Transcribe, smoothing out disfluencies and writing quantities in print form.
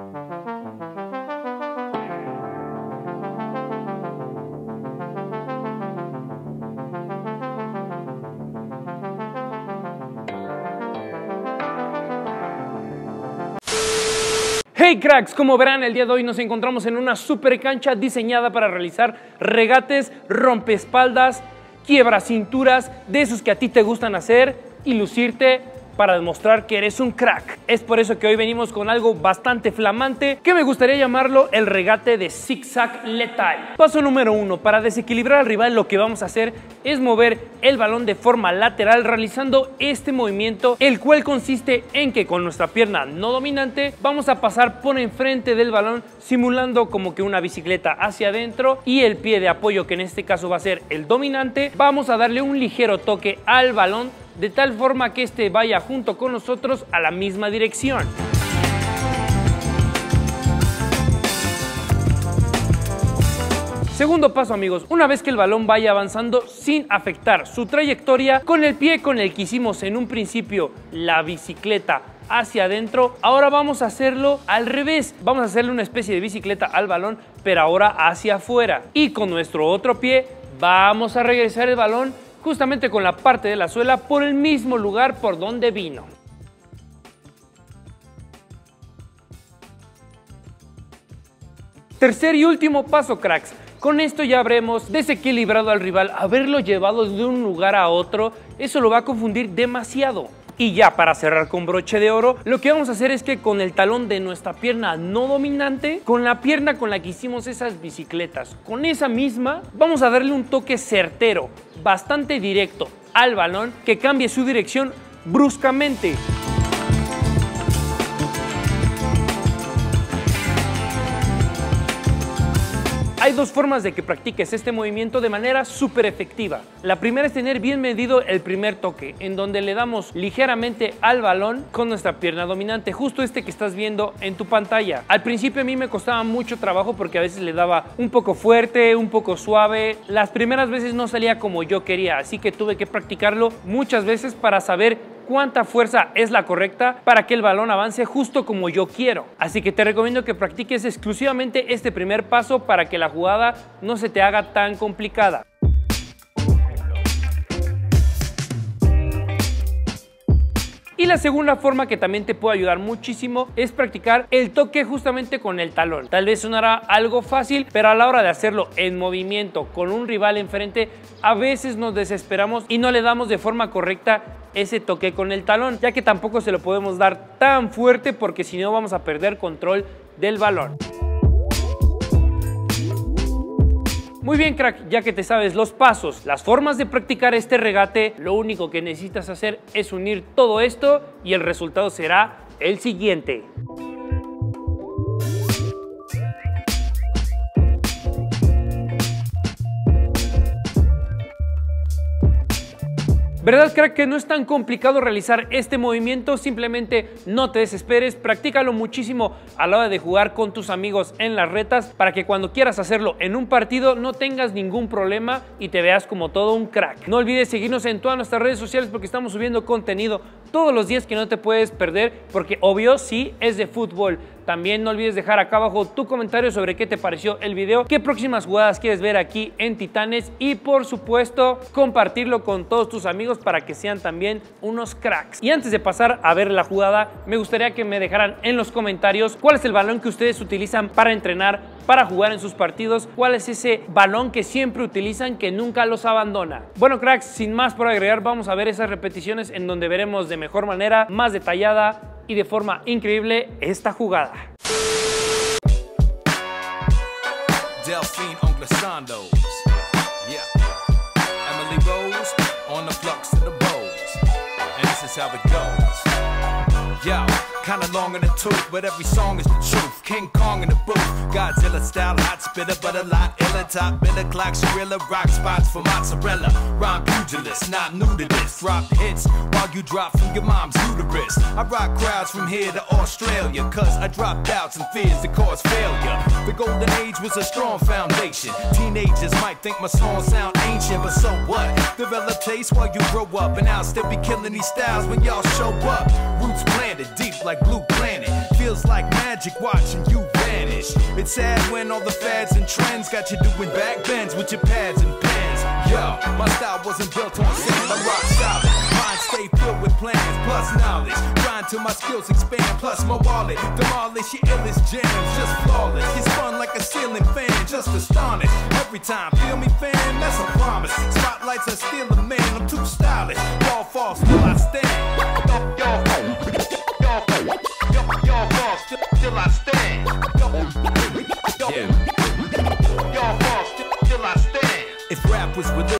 Hey cracks, como verán el día de hoy nos encontramos en una super cancha diseñada para realizar regates, rompeespaldas, quiebra cinturas, de esos que a ti te gustan hacer y lucirte para demostrar que eres un crack. Es por eso que hoy venimos con algo bastante flamante que me gustaría llamarlo el regate de zigzag letal. Paso número 1, para desequilibrar al rival lo que vamos a hacer es mover el balón de forma lateral realizando este movimiento, el cual consiste en que con nuestra pierna no dominante vamos a pasar por enfrente del balón simulando como que una bicicleta hacia adentro, y el pie de apoyo, que en este caso va a ser el dominante, vamos a darle un ligero toque al balón de tal forma que este vaya junto con nosotros a la misma dirección. Segundo paso, amigos, una vez que el balón vaya avanzando sin afectar su trayectoria, con el pie con el que hicimos en un principio la bicicleta hacia adentro, ahora vamos a hacerlo al revés. Vamos a hacerle una especie de bicicleta al balón, pero ahora hacia afuera. Y con nuestro otro pie vamos a regresar el balón justamente con la parte de la suela por el mismo lugar por donde vino. Tercer y último paso, cracks. Con esto ya habremos desequilibrado al rival. Haberlo llevado de un lugar a otro, eso lo va a confundir demasiado. Y ya para cerrar con broche de oro, lo que vamos a hacer es que con el talón de nuestra pierna no dominante, con la pierna con la que hicimos esas bicicletas, con esa misma vamos a darle un toque certero, bastante directo al balón, que cambie su dirección bruscamente. Hay dos formas de que practiques este movimiento de manera súper efectiva. La primera es tener bien medido el primer toque, en donde le damos ligeramente al balón con nuestra pierna dominante, justo este que estás viendo en tu pantalla. Al principio a mí me costaba mucho trabajo porque a veces le daba un poco fuerte, un poco suave. Las primeras veces no salía como yo quería, así que tuve que practicarlo muchas veces para saber cuánta fuerza es la correcta para que el balón avance justo como yo quiero. Así que te recomiendo que practiques exclusivamente este primer paso para que la jugada no se te haga tan complicada. Y la segunda forma que también te puede ayudar muchísimo es practicar el toque justamente con el talón. Tal vez sonará algo fácil, pero a la hora de hacerlo en movimiento con un rival enfrente, a veces nos desesperamos y no le damos de forma correcta ese toque con el talón, ya que tampoco se lo podemos dar tan fuerte porque si no vamos a perder control del balón. Muy bien, crack, ya que te sabes los pasos, las formas de practicar este regate, lo único que necesitas hacer es unir todo esto y el resultado será el siguiente. ¿Verdad, crack, que no es tan complicado realizar este movimiento? Simplemente no te desesperes, practícalo muchísimo a la hora de jugar con tus amigos en las retas para que cuando quieras hacerlo en un partido no tengas ningún problema y te veas como todo un crack. No olvides seguirnos en todas nuestras redes sociales porque estamos subiendo contenido todos los días que no te puedes perder porque obvio sí es de fútbol. También no olvides dejar acá abajo tu comentario sobre qué te pareció el video, qué próximas jugadas quieres ver aquí en Titanes y por supuesto compartirlo con todos tus amigos para que sean también unos cracks. Y antes de pasar a ver la jugada, me gustaría que me dejaran en los comentarios cuál es el balón que ustedes utilizan para entrenar, para jugar en sus partidos, cuál es ese balón que siempre utilizan que nunca los abandona. Bueno, cracks, sin más por agregar, vamos a ver esas repeticiones en donde veremos de mejor manera, más detallada y de forma increíble esta jugada. While you grow up and I'll still be killing these styles when y'all show up. Roots planted deep like blue planet. Feel feels like magic watching you vanish. It's sad when all the fads and trends got you doing backbends with your pads and pens. Yo, my style wasn't built on sand, I'm rock solid. Mine stay filled with plans, plus knowledge. Grind till my skills expand, plus my wallet. Demolish your illest jams, just flawless. It's fun like a ceiling fan, just astonished. Every time, feel me fan, that's a promise. Spotlights are still a man, I'm too stylish. Fall false till I stand. Till I stand. Y'all fall till I stand. If rap was religion